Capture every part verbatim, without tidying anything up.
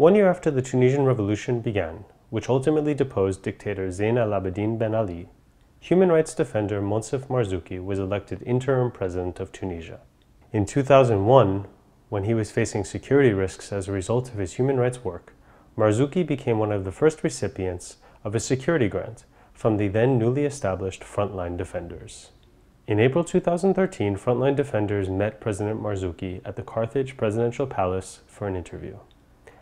One year after the Tunisian Revolution began, which ultimately deposed dictator Zine El Abidine Ben Ali, human rights defender Moncef Marzouki was elected interim president of Tunisia. In two thousand one, when he was facing security risks as a result of his human rights work, Marzouki became one of the first recipients of a security grant from the then newly established Frontline Defenders. In April two thousand thirteen, Frontline Defenders met President Marzouki at the Carthage Presidential Palace for an interview.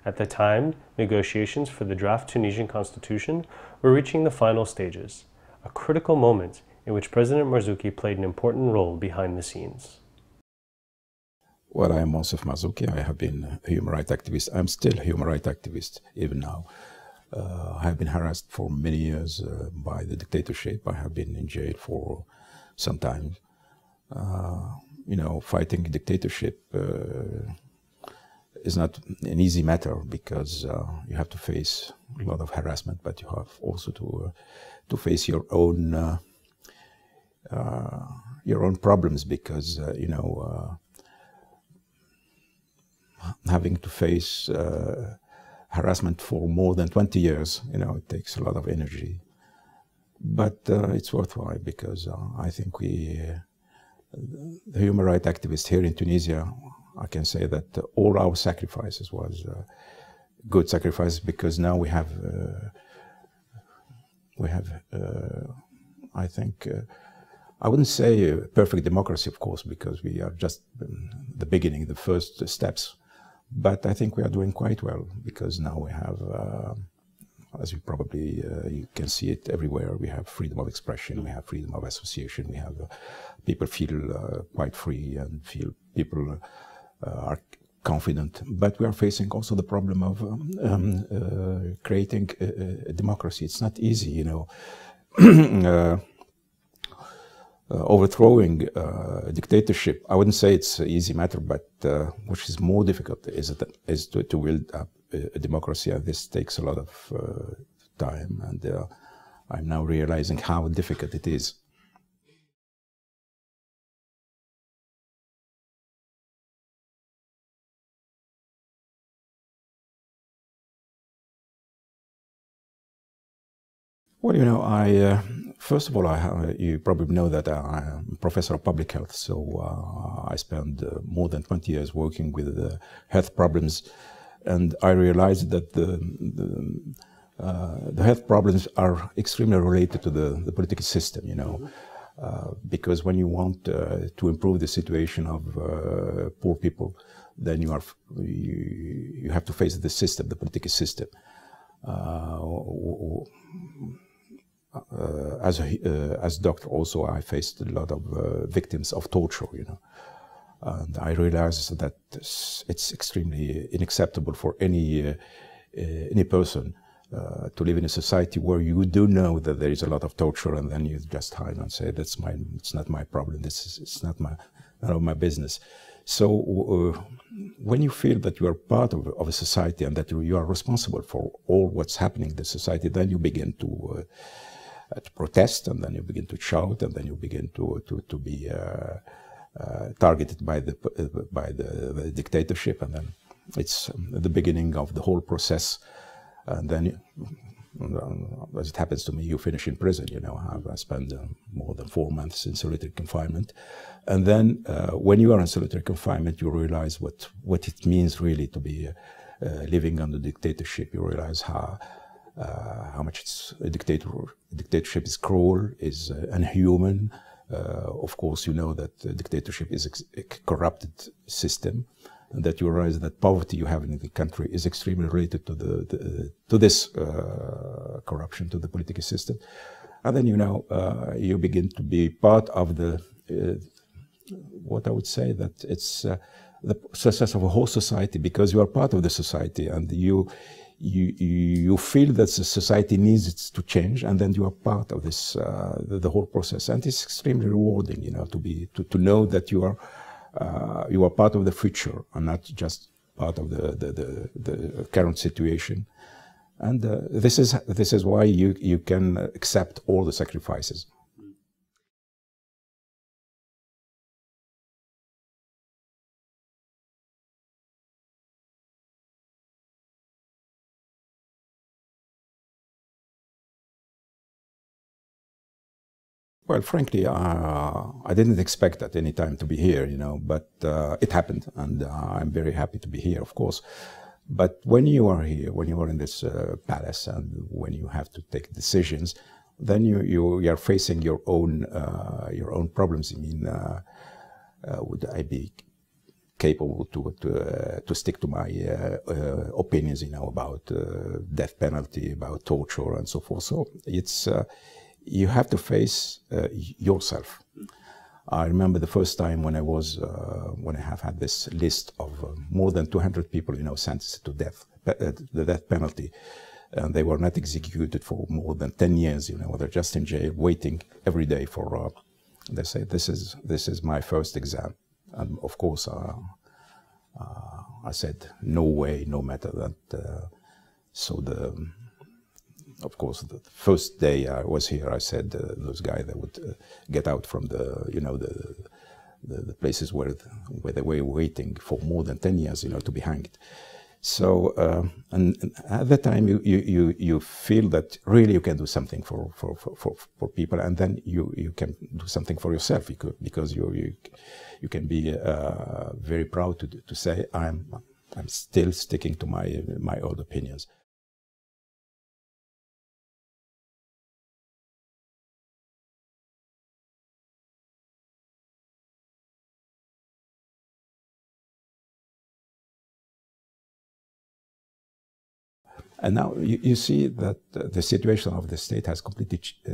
At the time, negotiations for the draft Tunisian constitution were reaching the final stages, a critical moment in which President Marzouki played an important role behind the scenes. Well, I am Moncef Marzouki. I have been a human rights activist. I'm still a human rights activist, even now. Uh, I have been harassed for many years uh, by the dictatorship. I have been in jail for some time. Uh, you know, fighting dictatorship uh, is not an easy matter because uh, you have to face a lot of harassment, but you have also to uh, to face your own uh, uh, your own problems because uh, you know. Uh, having to face uh, harassment for more than twenty years, you know, it takes a lot of energy. But uh, it's worthwhile because uh, I think we, uh, the human rights activists here in Tunisia, I can say that uh, all our sacrifices was uh, good sacrifices because now we have, uh, we have, uh, I think, uh, I wouldn't say a perfect democracy, of course, because we are just um, the beginning, the first steps. But I think we are doing quite well because now we have, uh, as you probably uh, you can see it everywhere, we have freedom of expression, we have freedom of association, we have uh, people feel uh, quite free and feel people uh, are confident. But we are facing also the problem of um, um, uh, creating a, a democracy. It's not easy, you know. uh, Uh, overthrowing uh, a dictatorship, I wouldn't say it's an easy matter, but uh, which is more difficult is, it, is to, to build up a, a democracy, and this takes a lot of uh, time, and uh, I'm now realizing how difficult it is. Well, you know, I... Uh, First of all, I have, you probably know that I am a professor of public health, so uh, I spent uh, more than twenty years working with uh, health problems, and I realized that the, the, uh, the health problems are extremely related to the, the political system, you know, uh, because when you want uh, to improve the situation of uh, poor people, then you, are, you, you have to face the system, the political system. Uh, or, or, Uh, as a uh, as doctor, also I faced a lot of uh, victims of torture, you know, and I realized that it's extremely unacceptable for any uh, uh, any person uh, to live in a society where you do know that there is a lot of torture, and then you just hide and say that's my it's not my problem. This is it's not my none of my business. So uh, when you feel that you are part of, of a society and that you, you are responsible for all what's happening in the society, then you begin to. Uh, Uh, to protest, and then you begin to shout, and then you begin to to to be uh, uh, targeted by the uh, by the, the dictatorship, and then it's um, the beginning of the whole process. And then, uh, as it happens to me, you finish in prison. You know, I, I spent uh, more than four months in solitary confinement, and then uh, when you are in solitary confinement, you realize what what it means really to be uh, uh, living under dictatorship. You realize how. Uh, how much it's a dictator, dictatorship is cruel, is uh, unhuman. Uh, of course, you know that uh, dictatorship is a corrupted system, and that you realize that poverty you have in the country is extremely related to the, the to this uh, corruption, to the political system. And then you know uh, you begin to be part of the uh, what I would say that it's uh, the success of a whole society because you are part of the society and you. You, you feel that the society needs it to change, and then you are part of this uh, the, the whole process, and it's extremely rewarding, you know, to be to, to know that you are uh, you are part of the future and not just part of the the, the, the current situation. And uh, this is this is why you you can accept all the sacrifices. Well, frankly, uh, I didn't expect at any time to be here, you know, but uh, it happened, and uh, I'm very happy to be here, of course. But when you are here, when you are in this uh, palace, and when you have to take decisions, then you you, you are facing your own uh, your own problems. I mean, uh, uh, would I be capable to to, uh, to stick to my uh, uh, opinions, you know, about uh, death penalty, about torture, and so forth? So it's. Uh, You have to face uh, yourself. I remember the first time when I was, uh, when I have had this list of uh, more than two hundred people, you know, sentenced to death, uh, the death penalty, and they were not executed for more than ten years. You know, they're just in jail, waiting every day for. Uh, they say this is this is my first exam, and of course, uh, uh, I said no way, no matter that. Uh, so the. Of course, the first day I was here, I said uh, those guys that would uh, get out from the, you know, the the, the places where the, where they were waiting for more than ten years, you know, to be hanged. So, uh, and, and at that time, you, you you feel that really you can do something for for for, for, for people, and then you, you can do something for yourself. You could, because you you you can be uh, very proud to to say I'm I'm still sticking to my my old opinions. And now you, you see that uh, the situation of the state has completely ch uh,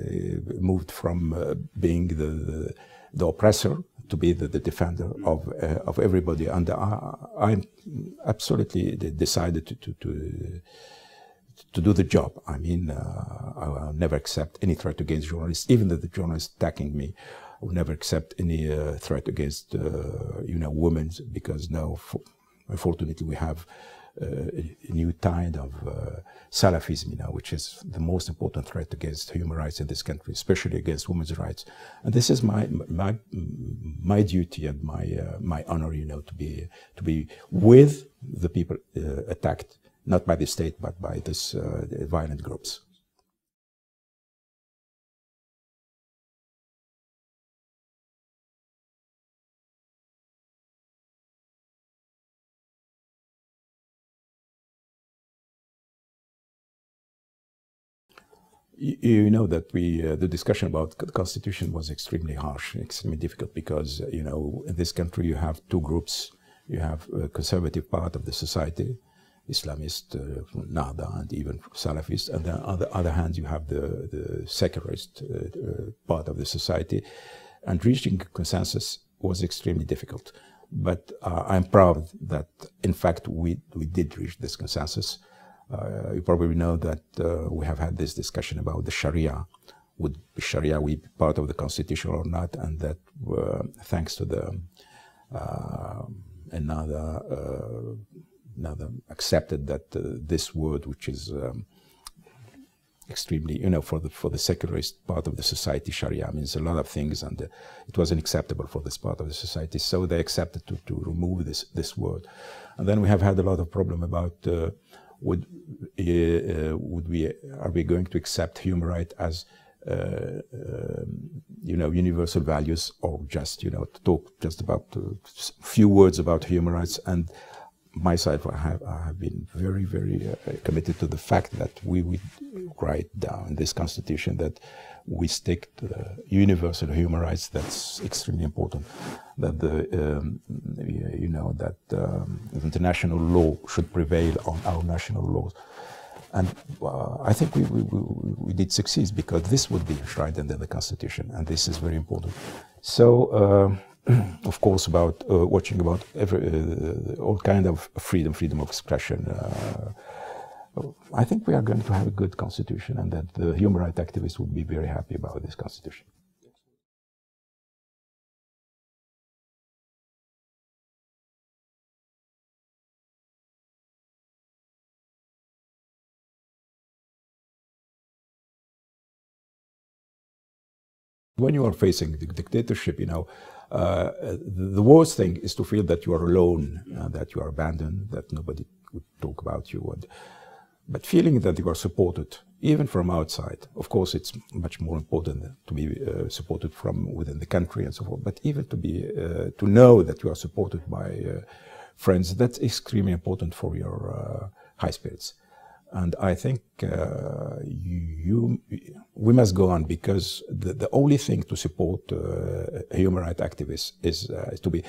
moved from uh, being the, the, the oppressor to be the, the defender of, uh, of everybody. And I, I'm absolutely decided to, to, to, to do the job. I mean, uh, I will never accept any threat against journalists, even though the journalists attacking me. I will never accept any uh, threat against, uh, you know, women, because now, for, unfortunately, we have Uh, a new tide of uh, Salafism, you know, which is the most important threat against human rights in this country, especially against women's rights. And this is my my my duty and my uh, my honor, you know, to be to be with the people uh, attacked, not by the state, but by these uh, violent groups. You know that we uh, the discussion about the constitution was extremely harsh, extremely difficult, because you know in this country you have two groups. You have a conservative part of the society, Islamist, uh, Nahda, and even Salafist, and then on the other hand you have the the secularist uh, uh, part of the society, and reaching consensus was extremely difficult. But uh, I'm proud that in fact we we did reach this consensus. Uh, you probably know that uh, we have had this discussion about the Sharia. Would Sharia be part of the constitution or not? And that uh, thanks to the uh, another, uh, another accepted that uh, this word, which is um, extremely, you know, for the for the secularist part of the society, Sharia means a lot of things, and uh, it wasn't acceptable for this part of the society. So they accepted to, to remove this this word. And then we have had a lot of problem about. Uh, Would uh, would we are we going to accept human rights as uh, uh, you know universal values, or just you know to talk just about a few words about human rights? And my side, I have, I have been very very uh, committed to the fact that we would write down in this constitution that we stick to the universal human rights. That's extremely important. That the um, you know that um, international law should prevail on our national laws, and uh, I think we, we we did succeed, because this would be enshrined under the constitution, and this is very important. So, uh, of course, about uh, watching about every uh, all kind of freedom, freedom of expression. Uh, I think we are going to have a good constitution, and that the human rights activists would be very happy about this constitution. When you are facing the dictatorship, you know, uh, the worst thing is to feel that you are alone, uh, that you are abandoned, that nobody would talk about you. And But feeling that you are supported, even from outside, of course it's much more important to be uh, supported from within the country and so forth, but even to be, uh, to know that you are supported by uh, friends, that's extremely important for your uh, high spirits. And I think uh, you, you, we must go on, because the, the only thing to support uh, human rights activists is, uh, is to be,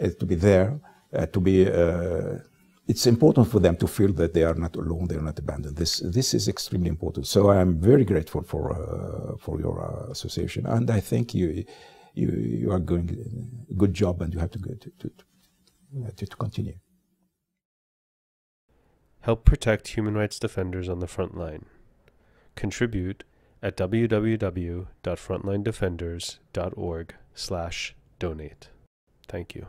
is to be there, uh, to be. Uh, it's important for them to feel that they are not alone, they are not abandoned. This this is extremely important. So I am very grateful for uh, for your uh, association, and I think you you you are doing a good job, and you have to go to to, to, to continue. Help protect human rights defenders on the front line. Contribute at w w w dot frontline defenders dot org slash donate. Thank you.